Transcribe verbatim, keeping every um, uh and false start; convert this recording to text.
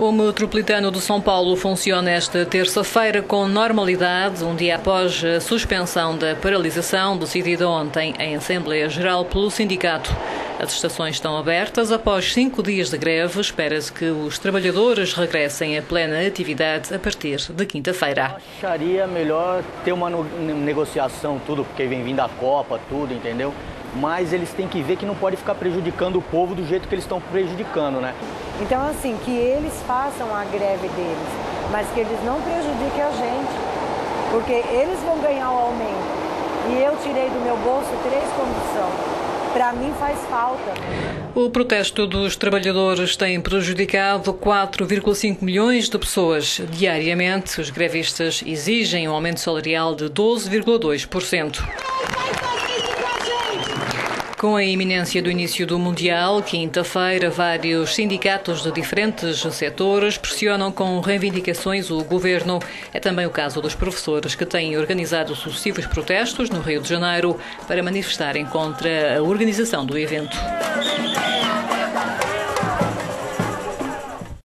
O Metropolitano de São Paulo funciona esta terça-feira com normalidade, um dia após a suspensão da paralisação decidida ontem em Assembleia Geral pelo Sindicato. As estações estão abertas. Após cinco dias de greve, espera-se que os trabalhadores regressem à plena atividade a partir de quinta-feira. Acharia melhor ter uma negociação, tudo, porque vem vindo a Copa, tudo, entendeu? Mas eles têm que ver que não pode ficar prejudicando o povo do jeito que eles estão prejudicando, né? Então, assim, que eles façam a greve deles, mas que eles não prejudiquem a gente, porque eles vão ganhar o aumento. E eu tirei do meu bolso três condições. Para mim faz falta. O protesto dos trabalhadores tem prejudicado quatro vírgula cinco milhões de pessoas diariamente. Os grevistas exigem um aumento salarial de doze vírgula dois por cento. Com a iminência do início do Mundial, quinta-feira, vários sindicatos de diferentes setores pressionam com reivindicações o governo. É também o caso dos professores, que têm organizado sucessivos protestos no Rio de Janeiro para manifestarem contra a organização do evento.